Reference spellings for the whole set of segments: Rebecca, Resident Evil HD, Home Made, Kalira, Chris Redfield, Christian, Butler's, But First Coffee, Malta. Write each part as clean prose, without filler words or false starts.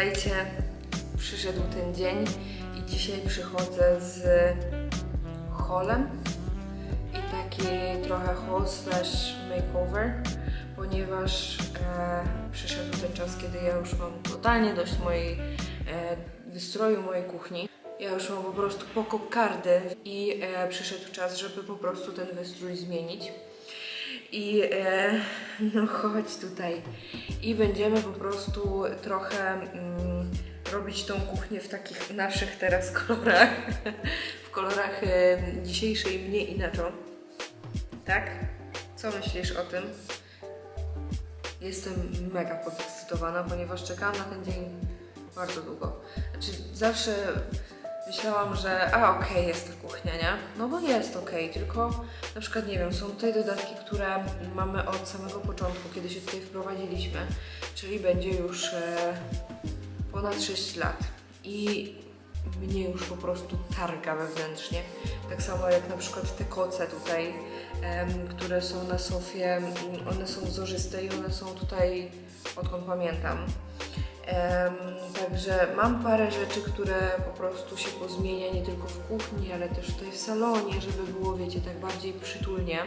Słuchajcie, przyszedł ten dzień i dzisiaj przychodzę z haulem i taki trochę haul/makeover, ponieważ przyszedł ten czas, kiedy ja już mam totalnie dość mojej wystroju mojej kuchni. Ja już mam po prostu po kokardę i przyszedł czas, żeby po prostu ten wystrój zmienić. I no chodź tutaj i będziemy po prostu trochę robić tą kuchnię w takich naszych teraz kolorach, w kolorach dzisiejszej mnie i Nacho. Tak? Co myślisz o tym? Jestem mega podekscytowana, ponieważ czekałam na ten dzień bardzo długo. Znaczy zawsze myślałam, że okej, jest ta kuchnia, nie? No bo jest okej, tylko na przykład, nie wiem, są tutaj dodatki, które mamy od samego początku, kiedy się tutaj wprowadziliśmy, czyli będzie już ponad 6 lat i mnie już po prostu targa wewnętrznie. Tak samo jak na przykład te koce tutaj, które są na sofie, one są wzorzyste i one są tutaj, odkąd pamiętam. Także mam parę rzeczy, które po prostu się pozmienia nie tylko w kuchni, ale też tutaj w salonie, żeby było, wiecie, tak bardziej przytulnie.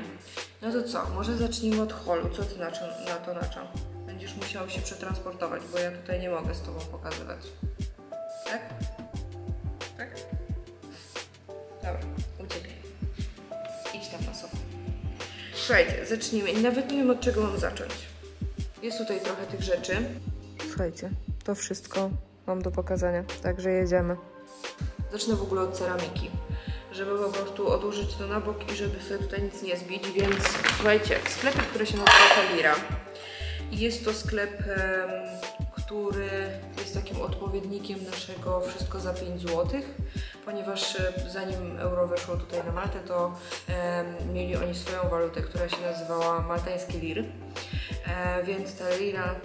No to co, może zacznijmy od haulu. Co ty na to Nacho? Będziesz musiał się przetransportować, bo ja tutaj nie mogę z tobą pokazywać. Tak? Tak? Dobra, uciekaj. Idź tam na sofę. Słuchajcie, zacznijmy. Nawet nie wiem, od czego mam zacząć. Jest tutaj trochę tych rzeczy. Słuchajcie, to wszystko mam do pokazania, także jedziemy. Zacznę w ogóle od ceramiki, żeby po prostu odłożyć to na bok i żeby sobie tutaj nic nie zbić, więc słuchajcie, w sklepie, który się nazywa Kalira, jest to sklep, który jest takim odpowiednikiem naszego wszystko za 5 zł, ponieważ zanim euro weszło tutaj na Maltę, to mieli oni swoją walutę, która się nazywała maltański lir, więc ta lira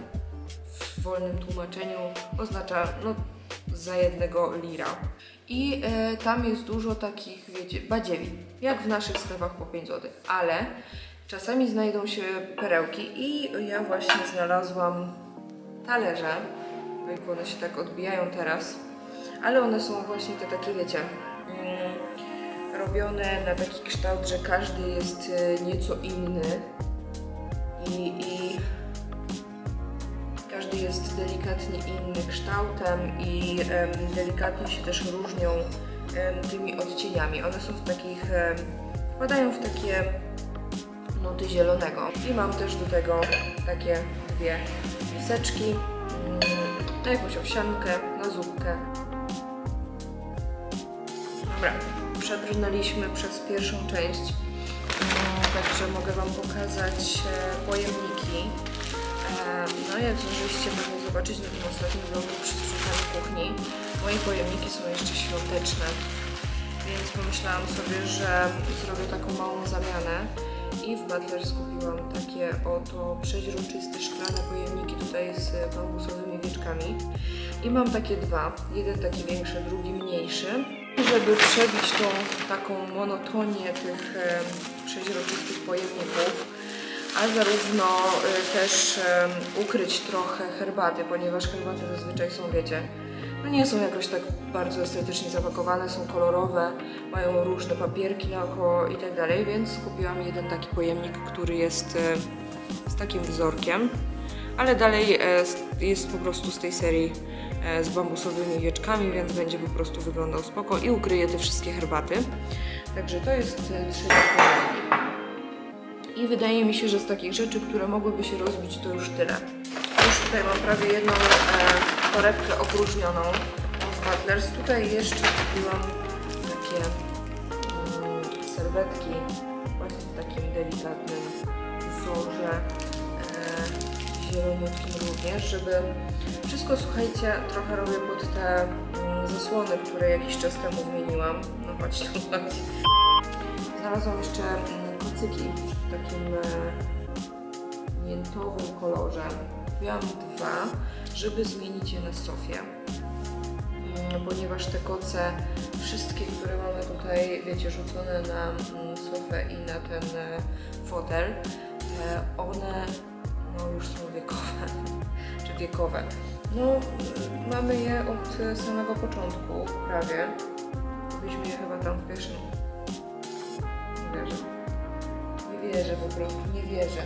w wolnym tłumaczeniu oznacza no, za 1 lira. I tam jest dużo takich, wiecie, badziewi, jak w naszych sklepach po 5 zł, ale czasami znajdą się perełki i ja właśnie znalazłam talerze, bo one się tak odbijają teraz, ale one są właśnie te takie, wiecie, robione na taki kształt, że każdy jest nieco inny i każdy jest delikatnie inny kształtem i delikatnie się też różnią tymi odcieniami. One są w takich, wpadają w takie nuty zielonego. I mam też do tego takie dwie miseczki, na jakąś owsiankę, na zupkę. Dobra, przebrnęliśmy przez pierwszą część, także mogę wam pokazać pojemniki. No jak oczywiście mogę zobaczyć na tym ostatnim vlogu przy sprzątaniu kuchni, moje pojemniki są jeszcze świąteczne, więc pomyślałam sobie, że zrobię taką małą zamianę i w Butler's kupiłam takie oto przeźroczyste szklane pojemniki tutaj z bambusowymi wieczkami i mam takie dwa, jeden taki większy, drugi mniejszy, żeby przebić tą taką monotonię tych przeźroczystych pojemników, a zarówno też ukryć trochę herbaty, ponieważ herbaty zazwyczaj są, wiecie, no nie są jakoś tak bardzo estetycznie zapakowane, są kolorowe, mają różne papierki naokoło i tak dalej, więc kupiłam jeden taki pojemnik, który jest z takim wzorkiem, ale dalej jest po prostu z tej serii z bambusowymi wieczkami, więc będzie po prostu wyglądał spoko i ukryje te wszystkie herbaty. Także to jest 3 pojemnik. I wydaje mi się, że z takich rzeczy, które mogłyby się rozbić, to już tyle. Już tutaj mam prawie jedną torebkę opróżnioną z Butler's. Tutaj jeszcze kupiłam takie serwetki właśnie w takim delikatnym wzorze zieloniutkim również, żeby wszystko, słuchajcie, trochę robię pod te zasłony, które jakiś czas temu zmieniłam. No chodź tu, chodź. Znalazłam jeszcze kocyki w takim miętowym kolorze. Kupiłam dwa, żeby zmienić je na sofię, ponieważ te koce, wszystkie, które mamy tutaj, wiecie, rzucone na sofę i na ten fotel, one no już są wiekowe, czy wiekowe. No, mamy je od samego początku prawie. Byliśmy je chyba tam w pierwszym. Nie wierzę. Nie wierzę po prostu, nie wierzę.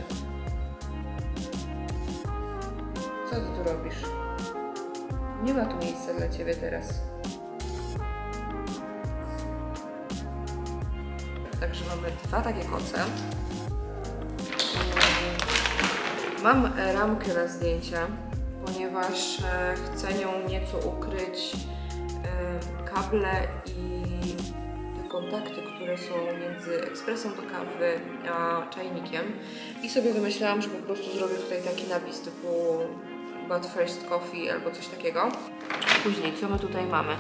Co ty tu robisz? Nie ma tu miejsca dla ciebie teraz. Także mamy dwa takie koce. Mam ramkę na zdjęcia, ponieważ chcę nią nieco ukryć kable i te kontakty, które są między ekspresem do kawy a czajnikiem. I sobie wymyślałam, że po prostu zrobię tutaj taki napis typu But First Coffee albo coś takiego. Później, co my tutaj mamy?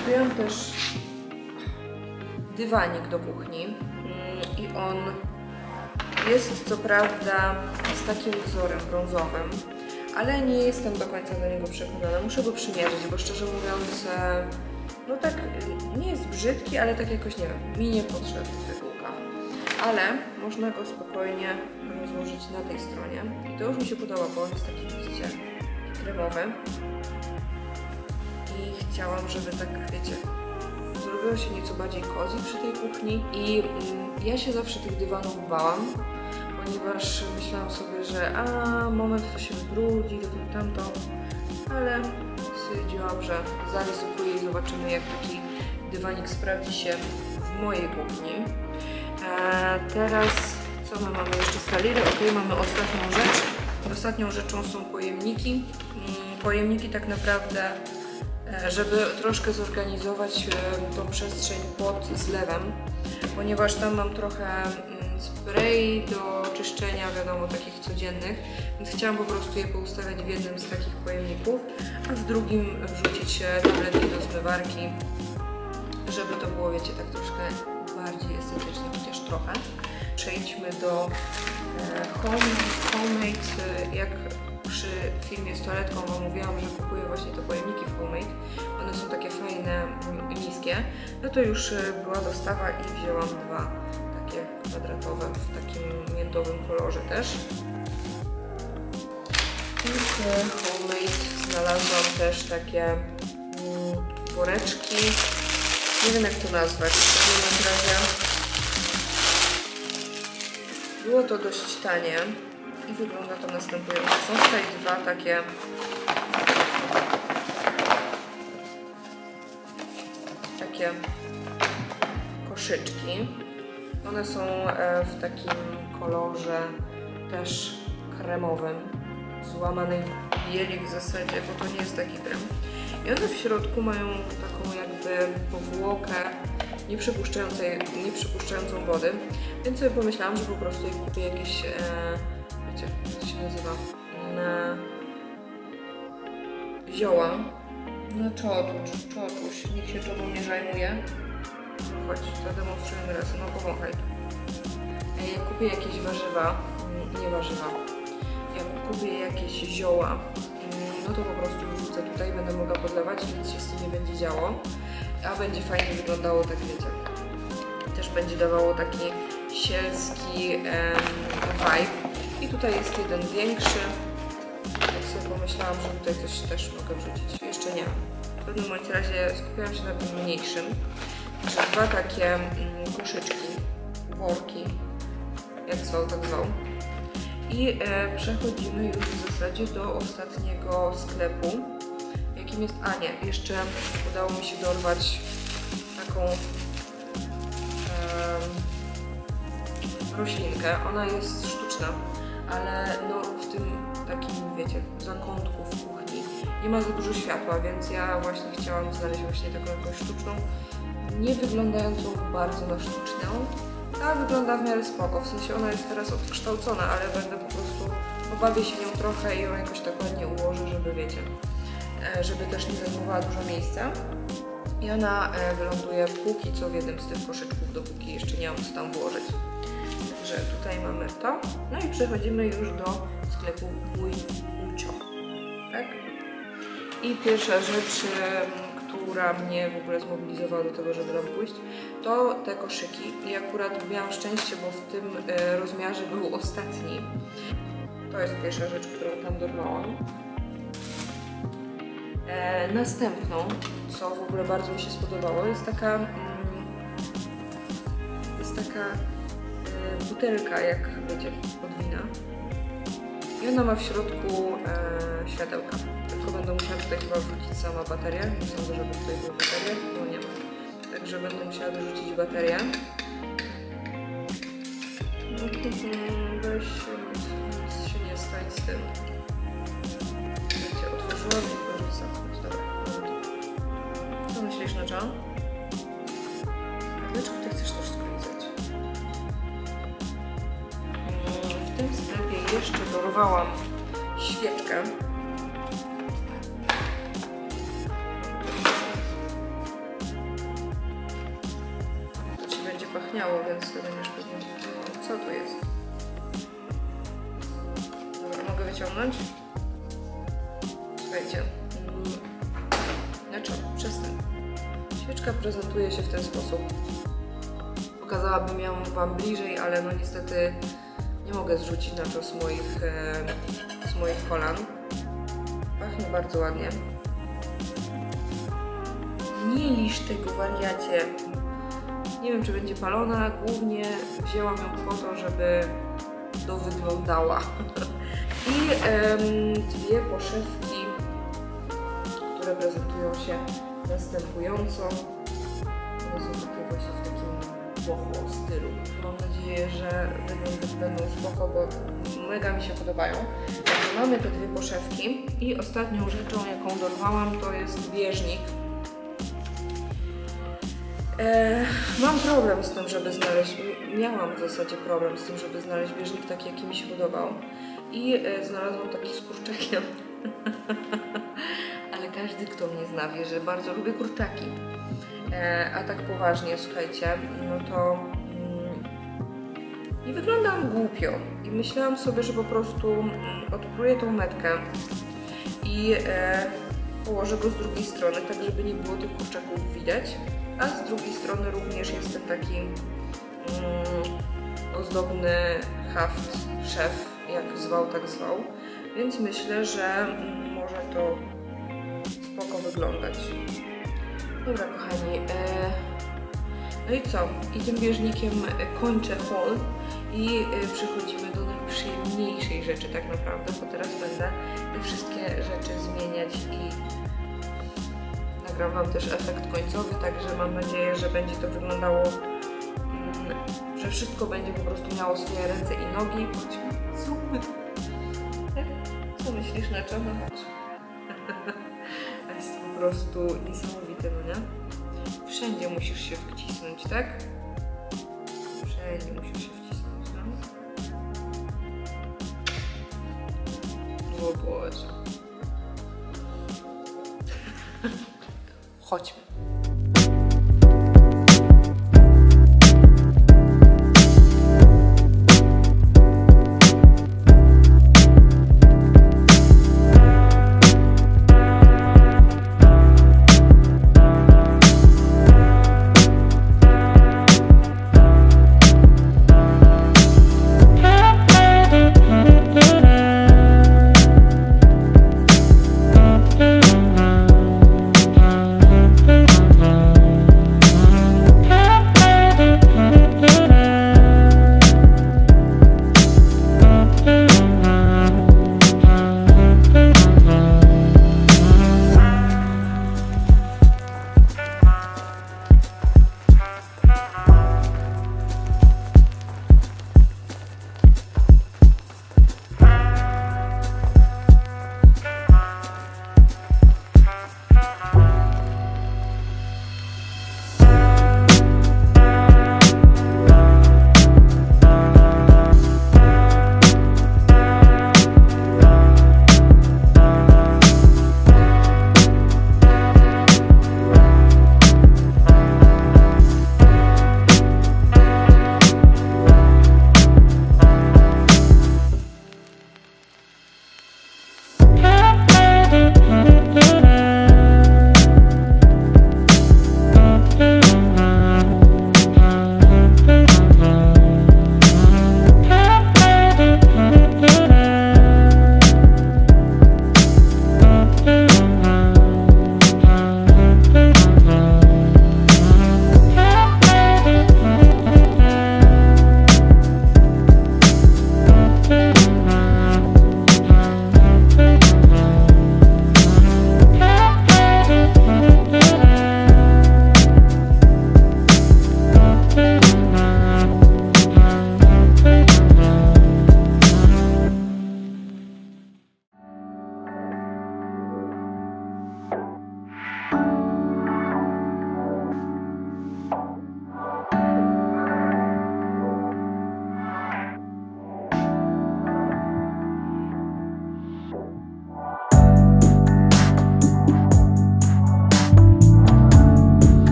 Kupiłam też dywanik do kuchni i on jest co prawda z takim wzorem brązowym, ale nie jestem do końca do niego przekonana. Muszę go przymierzyć, bo szczerze mówiąc, no tak nie jest brzydki, ale tak jakoś nie wiem, mi nie potrzebny wygłuka. Ale można go spokojnie rozłożyć na tej stronie i to już mi się podoba, bo on jest taki, widzicie, kremowy. I chciałam, żeby tak, wiecie, zrobiło się nieco bardziej cozy przy tej kuchni. I ja się zawsze tych dywanów bałam, ponieważ myślałam sobie, że moment to się brudzi, to tam, tamto. Ale stwierdziłam, że zaryzykuję i zobaczymy, jak taki dywanik sprawdzi się w mojej kuchni. Teraz, co my mamy jeszcze z Kaliry? Ok, mamy ostatnią rzecz. Ostatnią rzeczą są pojemniki. Pojemniki tak naprawdę, żeby troszkę zorganizować tą przestrzeń pod zlewem, ponieważ tam mam trochę spray do czyszczenia, wiadomo, takich codziennych, więc chciałam po prostu je poustawiać w jednym z takich pojemników, a w drugim wrzucić tabletki do zmywarki, żeby to było, wiecie, tak troszkę bardziej estetyczne, chociaż trochę. Przejdźmy do Home Made. Jak przy filmie z toaletką Wam mówiłam, że kupuję właśnie te pojemniki w Home Made. One są takie fajne, niskie. No to już była dostawa i wzięłam dwa takie kwadratowe w takim miętowym kolorze też. I w Home Made znalazłam też takie woreczki. Nie wiem, jak to nazwać. Było to dość tanie. I wygląda to następująco. Są tutaj dwa takie koszyczki. One są w takim kolorze też kremowym, złamanej bieli w zasadzie, bo to nie jest taki krem. I one w środku mają taką jakby powłokę nieprzypuszczającą wody, więc sobie pomyślałam, że po prostu kupię jakieś co się nazywa, na zioła, na czotuś, nikt się czemu nie zajmuje. No chodź, zademonstrujemy razem, no powąchaj. Ja kupię jakieś warzywa, jak kupię jakieś zioła, no to po prostu wrzucę tutaj, będę mogła podlewać, nic się z tym nie będzie działo, a będzie fajnie wyglądało, tak wiecie, też będzie dawało taki sielski vibe. I tutaj jest jeden większy, jak sobie pomyślałam, że tutaj coś też mogę wrzucić. Jeszcze nie. W pewnym bądź razie skupiłam się na tym mniejszym. Także dwa takie koszyczki, worki, jak zwał, tak zwał. I przechodzimy już w zasadzie do ostatniego sklepu, jakim jest Ania. Jeszcze udało mi się dorwać taką roślinkę. Ona jest sztuczna, ale no w tym takim, wiecie, zakątku w kuchni nie ma za dużo światła, więc ja właśnie chciałam znaleźć właśnie taką jakąś sztuczną, nie wyglądającą bardzo na sztuczną. Ta wygląda w miarę spoko, w sensie ona jest teraz odkształcona, ale będę po prostu, pobawię się nią trochę i ją jakoś tak ładnie ułożę, żeby, wiecie, żeby też nie zajmowała dużo miejsca. I ona wyląduje póki co w jednym z tych koszyczków, dopóki jeszcze nie mam co tam włożyć. Także tutaj mamy to. No i przechodzimy już do sklepu Butler's. Tak? I pierwsza rzecz, która mnie w ogóle zmobilizowała do tego, żeby tam pójść, to te koszyki. I akurat miałam szczęście, bo w tym rozmiarze był ostatni. To jest pierwsza rzecz, którą tam dorwałam. Następną, co w ogóle bardzo mi się spodobało, jest taka butelka, jak wiecie, od wina. I ona ma w środku światełka. Tylko będę musiała tutaj chyba wrzucić sama baterię. Nie sądzę, żeby tutaj była bateria, bo nie ma. Także będę musiała dorzucić baterię. No, weź nic się nie stań z tym. Wiecie, otworzyłam i proszę zamknąć. Dobra. Co myślisz na czas? Dlaczego ty chcesz to wszystko lizać? W tym sklepie jeszcze dorwałam świeczkę. To ci będzie pachniało, więc to będziesz pewnie. Co tu jest? Dobra, mogę wyciągnąć? Słuchajcie. Znaczy, przestań. Świeczka prezentuje się w ten sposób. Pokazałabym ją wam bliżej, ale no niestety nie mogę zrzucić na to z moich kolan. Pachnie bardzo ładnie. Nie lisz tego, wariacie. Nie wiem, czy będzie palona. Głównie wzięłam ją po to, żeby dowyglądała. I dwie poszewki, które prezentują się następująco. One są takie właśnie w takim boho stylu. Mam nadzieję, że będą spoko, bo mega mi się podobają. Mamy te dwie poszewki i ostatnią rzeczą, jaką dorwałam, to jest bieżnik. Mam problem z tym, żeby znaleźć, miałam w zasadzie problem z tym, żeby znaleźć bieżnik taki, jaki mi się podobał. I znalazłam taki z kurczakiem. Ale każdy, kto mnie zna, wie, że bardzo lubię kurczaki. A tak poważnie, słuchajcie, no to i wyglądam głupio. I myślałam sobie, że po prostu odpruję tą metkę i położę go z drugiej strony, tak żeby nie było tych kurczaków widać. A z drugiej strony również jest ten taki ozdobny haft, szef, jak zwał, tak zwał. Więc myślę, że może to spoko wyglądać. Dobra, kochani, no i co? I tym bieżnikiem kończę haul i przechodzimy do najprzyjemniejszej rzeczy tak naprawdę, bo teraz będę te wszystkie rzeczy zmieniać i nagram wam też efekt końcowy, także mam nadzieję, że będzie to wyglądało, że wszystko będzie po prostu miało swoje ręce i nogi. Chodźmy. Tak? Co myślisz, na czym? No chodź. Jest po prostu niesamowite, no nie? Wszędzie musisz się wcisnąć, tak? Wszędzie musisz się wcisnąć, no. O Boże. Chodźmy.